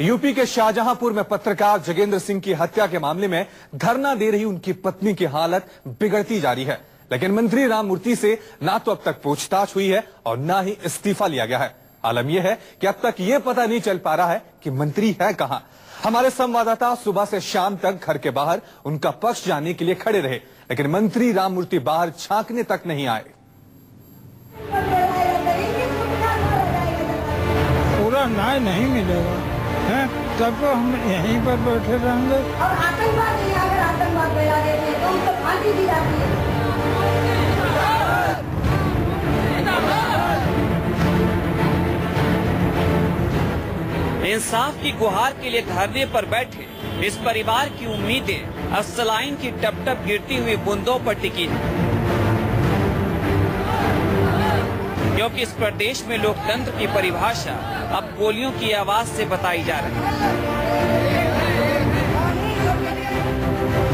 UP के शाहजहांपुर में पत्रकार जगेंद्र सिंह की हत्या के मामले में धरना दे रही उनकी पत्नी की हालत बिगड़ती जा रही है, लेकिन मंत्री राममूर्ति से ना तो अब तक पूछताछ हुई है और ना ही इस्तीफा लिया गया है। आलम यह है कि अब तक ये पता नहीं चल पा रहा है कि मंत्री है कहां। हमारे संवाददाता सुबह से शाम तक घर के बाहर उनका पक्ष जानने के लिए खड़े रहे, लेकिन मंत्री राममूर्ति बाहर झांकने तक नहीं आए। पूरा न्याय नहीं मिलेगा तब तो हम यहीं पर बैठे रहेंगे। और आतंकवाद नहीं, अगर आतंकवाद फैला रहे थे तो उनको फांसी दी जाती है। इंसाफ की गुहार के लिए धरने पर बैठे इस परिवार की उम्मीदें अस्सलाइन की टपटप गिरती हुई बूंदों पर टिकी है, क्योंकि इस प्रदेश में लोकतंत्र की परिभाषा अब गोलियों की आवाज से बताई जा रही है।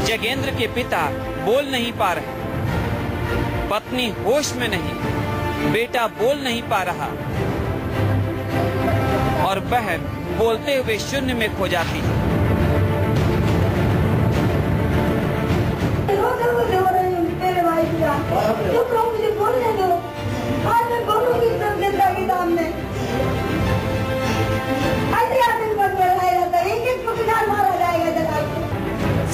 जगेंद्र के पिता बोल नहीं पा रहे, पत्नी होश में नहीं, बेटा बोल नहीं पा रहा और बहन बोलते हुए शून्य में खो जाती है।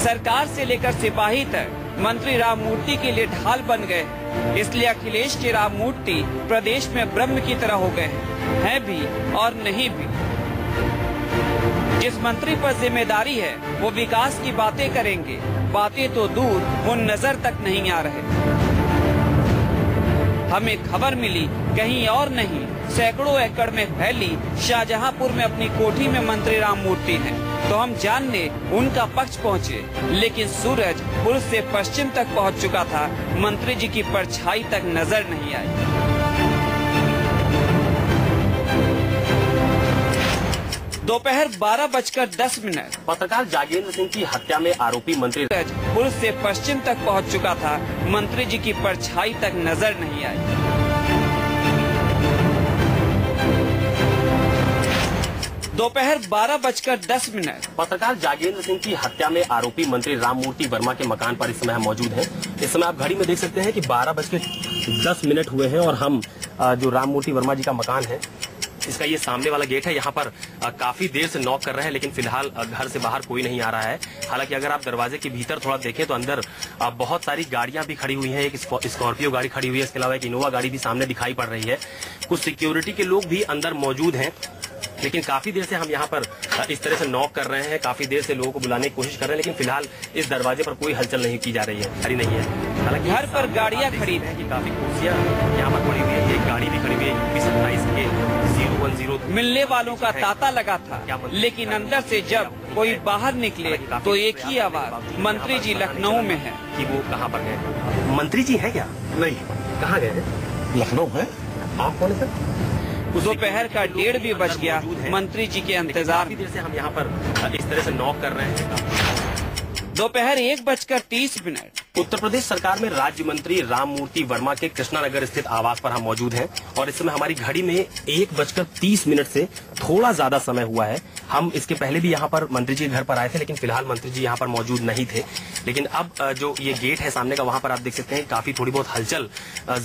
सरकार से लेकर सिपाही तक मंत्री राममूर्ति के लिए ढाल बन गए, इसलिए अखिलेश के राममूर्ति प्रदेश में ब्रह्म की तरह हो गए हैं भी और नहीं भी। जिस मंत्री पर जिम्मेदारी है वो विकास की बातें करेंगे, बातें तो दूर वो नजर तक नहीं आ रहे। हमें खबर मिली कहीं और नहीं, सैकड़ों एकड़ में फैली शाहजहांपुर में अपनी कोठी में मंत्री राममूर्ति हैं, तो हम जानने उनका पक्ष पहुँचे, लेकिन सूरज पूर्व से पश्चिम तक पहुँच चुका था, मंत्री जी की परछाई तक नजर नहीं आई। दोपहर 12:10 पत्रकार जगेंद्र सिंह की हत्या में आरोपी मंत्री पूर्व से पश्चिम तक पहुँच चुका था, मंत्री जी की परछाई तक नजर नहीं आई। दोपहर 12:10 पत्रकार जगेंद्र सिंह की हत्या में आरोपी मंत्री राममूर्ति वर्मा के मकान पर इस समय हम मौजूद हैं। इस समय आप घड़ी में देख सकते हैं कि 12:10 हुए हैं और हम जो राममूर्ति वर्मा जी का मकान है इसका ये सामने वाला गेट है, यहाँ पर काफी देर से नॉक कर रहे हैं, लेकिन फिलहाल घर से बाहर कोई नहीं आ रहा है। हालांकि अगर आप दरवाजे के भीतर थोड़ा देखें तो अंदर बहुत सारी गाड़ियां भी खड़ी हुई हैं, एक स्कॉर्पियो गाड़ी खड़ी हुई है, इसके अलावा एक इनोवा गाड़ी भी सामने दिखाई पड़ रही है। कुछ सिक्योरिटी के लोग भी अंदर मौजूद हैं, लेकिन काफी देर से हम यहाँ पर इस तरह से नॉक कर रहे हैं, काफी देर से लोगों को बुलाने की कोशिश कर रहे हैं, लेकिन फिलहाल इस दरवाजे पर कोई हलचल नहीं की जा रही है, खड़ी नहीं है। हालांकि घर पर गाड़ियां खड़ी हैं कि काफी कुर्सियां यहाँ पर खड़ी हुई है, एक गाड़ी भी खड़ी हुई है 27 के 010। मिलने वालों का तांता लगा था, लेकिन अंदर से जब कोई बाहर निकले तो एक ही आवाज, मंत्री जी लखनऊ में है। कि वो कहाँ पर गए? मंत्री जी है क्या? नहीं, कहाँ गए? लखनऊ है। आप कौन है सर? दोपहर का 1:30 भी बच गया, मंत्री जी के इंतजार से हम यहाँ पर इस तरह से नॉक कर रहे हैं। दोपहर 1:30 उत्तर प्रदेश सरकार में राज्य मंत्री राममूर्ति वर्मा के कृष्णानगर स्थित आवास पर हम मौजूद हैं और इस समय हमारी घड़ी में 1:30 से थोड़ा ज्यादा समय हुआ है। हम इसके पहले भी यहाँ पर मंत्री जी के घर पर आए थे, लेकिन फिलहाल मंत्री जी यहाँ पर मौजूद नहीं थे। लेकिन अब जो ये गेट है सामने का, वहाँ पर आप देख सकते हैं काफी थोड़ी बहुत हलचल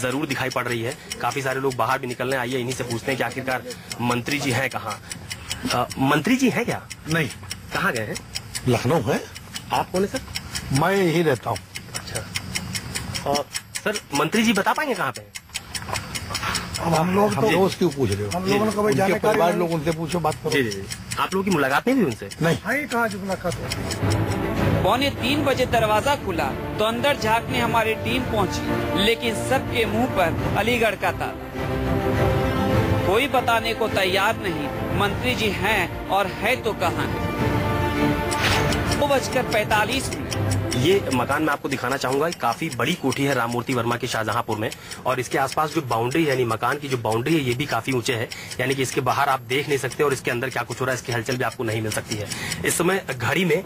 जरूर दिखाई पड़ रही है, काफी सारे लोग बाहर भी निकलने आइए इन्हीं से पूछते हैं कि आखिरकार मंत्री जी है कहाँ। मंत्री जी है क्या? नहीं, कहाँ गए हैं? लखनऊ है। आप कौन है सर? मैं यही रहता हूँ। और सर मंत्री जी बता पाएंगे कहाँ पे? अब हम लोग तो रोज क्यों पूछ रहे हो? हम लोगों ने कभी जाने का बार लोग उनसे पूछो, बात करो। जी जी, आप लोगों की मुलाकात नहीं हुई उनसे? नहीं, कहाँ जो मुलाकात हुई। 2:45 दरवाजा खुला तो अंदर झांकने हमारी टीम पहुँची, लेकिन सबके मुँह पर अलीगढ़ का ताला। कोई बताने को तैयार नहीं मंत्री जी है और है तो कहाँ। 2:45 ये मकान मैं आपको दिखाना चाहूंगा, काफी बड़ी कोठी है राममूर्ति वर्मा के शाहजहांपुर में और इसके आसपास जो बाउंड्री यानी मकान की जो बाउंड्री है ये भी काफी ऊंचे है, यानी कि इसके बाहर आप देख नहीं सकते और इसके अंदर क्या कुछ हो रहा है इसकी हलचल भी आपको नहीं मिल सकती है। इस समय घड़ी में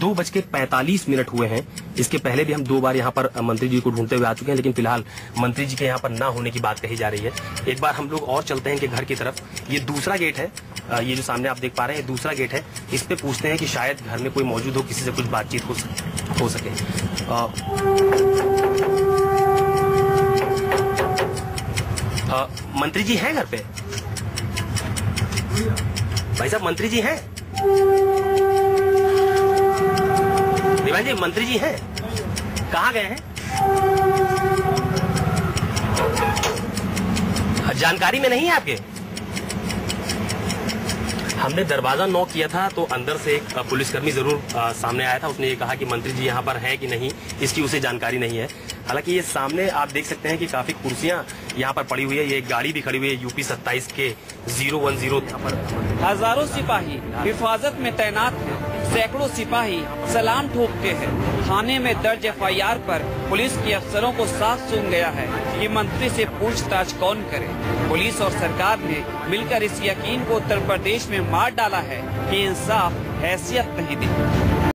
2:45 हुए हैं इसके पहले भी हम दो बार यहाँ पर मंत्री जी को ढूंढते हुए आ चुके हैं, लेकिन फिलहाल मंत्री जी के यहाँ पर ना होने की बात कही जा रही है। एक बार हम लोग और चलते हैं कि घर की तरफ। ये दूसरा गेट है, ये जो सामने आप देख पा रहे हैं दूसरा गेट है। इस पे पूछते हैं कि शायद घर में कोई मौजूद हो, किसी से कुछ बातचीत हो सके। मंत्री जी हैं घर पे? भाई साहब मंत्री जी हैं? देवान जी मंत्री जी हैं? कहाँ गए हैं? जानकारी में नहीं है आपके? हमने दरवाजा नॉक किया था तो अंदर से एक पुलिसकर्मी जरूर सामने आया था। उसने ये कहा कि मंत्री जी यहाँ पर हैं कि नहीं, इसकी उसे जानकारी नहीं है। हालांकि ये सामने आप देख सकते हैं कि काफी कुर्सियां यहाँ पर पड़ी हुई है, ये गाड़ी भी खड़ी हुई है यूपी 27 के 010। हजारों सिपाही हिफाजत में तैनात है, सैकड़ों सिपाही सलाम ठोकते हैं। थाने में दर्ज FIR पर पुलिस के अफसरों को साफ सूंघ गया है कि मंत्री से पूछताछ कौन करे। पुलिस और सरकार ने मिलकर इस यकीन को उत्तर प्रदेश में मार डाला है कि इंसाफ हैसियत नहीं दी।